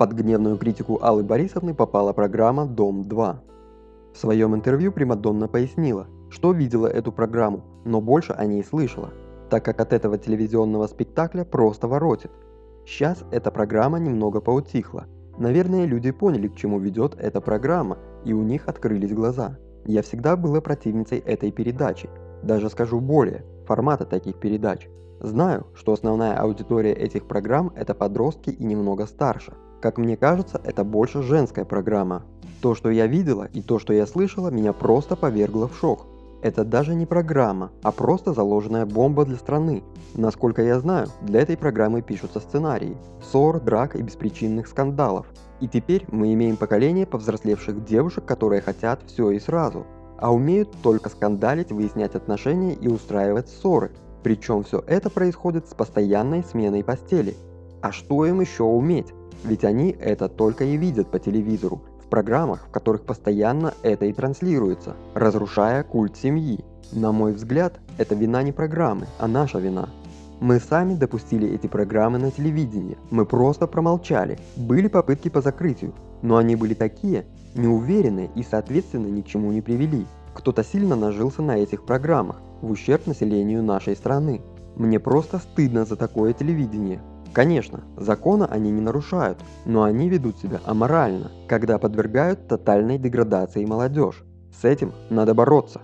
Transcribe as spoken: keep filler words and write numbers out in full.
Под гневную критику Аллы Борисовны попала программа «Дом-два». В своем интервью Примадонна пояснила, что видела эту программу, но больше о ней слышала, так как от этого телевизионного спектакля просто воротит. Сейчас эта программа немного поутихла. Наверное, люди поняли, к чему ведет эта программа, и у них открылись глаза. Я всегда была противницей этой передачи. Даже скажу более, формата таких передач. Знаю, что основная аудитория этих программ – это подростки и немного старше. Как мне кажется, это больше женская программа. То, что я видела и то, что я слышала, меня просто повергло в шок. Это даже не программа, а просто заложенная бомба для страны. Насколько я знаю, для этой программы пишутся сценарии ссор, драк и беспричинных скандалов. И теперь мы имеем поколение повзрослевших девушек, которые хотят все и сразу, а умеют только скандалить, выяснять отношения и устраивать ссоры. Причем все это происходит с постоянной сменой постели. А что им еще уметь? Ведь они это только и видят по телевизору, в программах, в которых постоянно это и транслируется, разрушая культ семьи. На мой взгляд, это вина не программы, а наша вина. Мы сами допустили эти программы на телевидении, мы просто промолчали, были попытки по закрытию, но они были такие, неуверенные и, соответственно, ни к чему не привели. Кто-то сильно нажился на этих программах, в ущерб населению нашей страны. Мне просто стыдно за такое телевидение. Конечно, закона они не нарушают, но они ведут себя аморально, когда подвергают тотальной деградации молодежь. С этим надо бороться.